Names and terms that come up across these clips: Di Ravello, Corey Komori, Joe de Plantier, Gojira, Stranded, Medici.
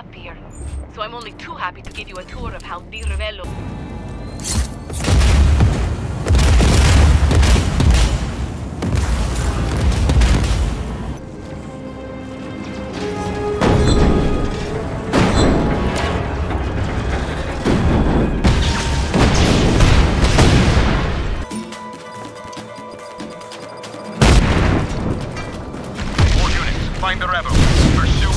up here. So I'm only too happy to give you a tour of how Di Ravello... Find the rebel. Pursue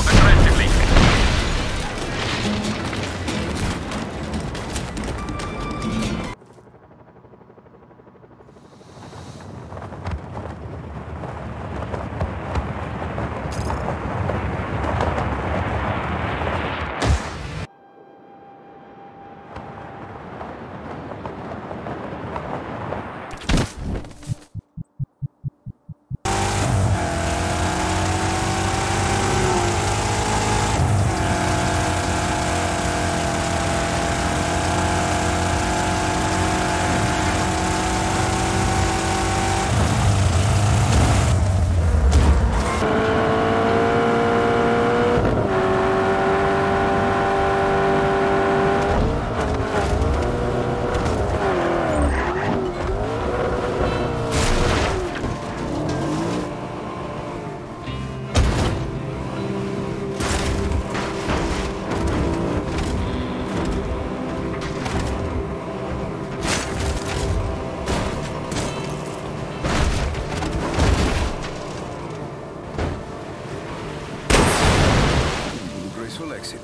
aggressively.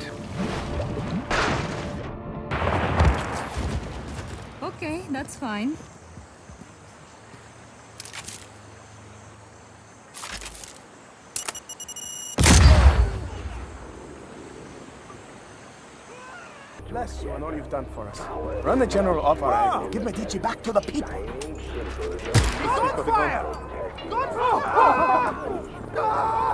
Okay, that's fine. Bless you and all you've done for us. Run the general off our angle. Give Medici back to the people. Godfire! Godfire!